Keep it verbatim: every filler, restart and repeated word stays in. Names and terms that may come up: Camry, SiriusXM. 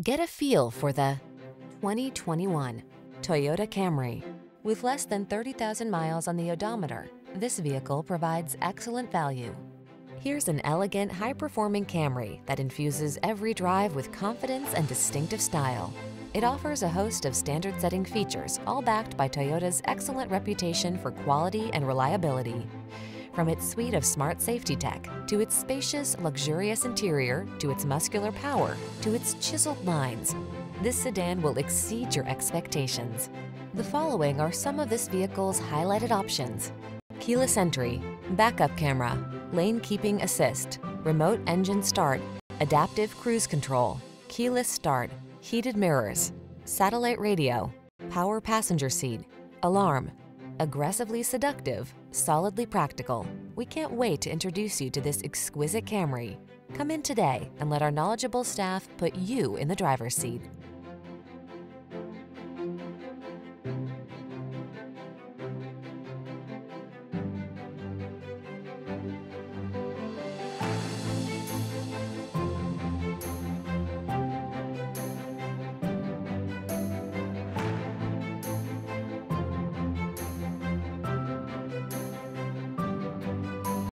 Get a feel for the twenty twenty-one Toyota Camry. With less than thirty thousand miles on the odometer, this vehicle provides excellent value. Here's an elegant, high-performing Camry that infuses every drive with confidence and distinctive style. It offers a host of standard-setting features, all backed by Toyota's excellent reputation for quality and reliability. From its suite of smart safety tech, to its spacious, luxurious interior, to its muscular power, to its chiseled lines, this sedan will exceed your expectations. The following are some of this vehicle's highlighted options: keyless entry, backup camera, lane keeping assist, remote engine start, adaptive cruise control, keyless start, heated mirrors, satellite radio, power passenger seat, alarm. Aggressively seductive, solidly practical. We can't wait to introduce you to this exquisite Camry. Come in today and let our knowledgeable staff put you in the driver's seat.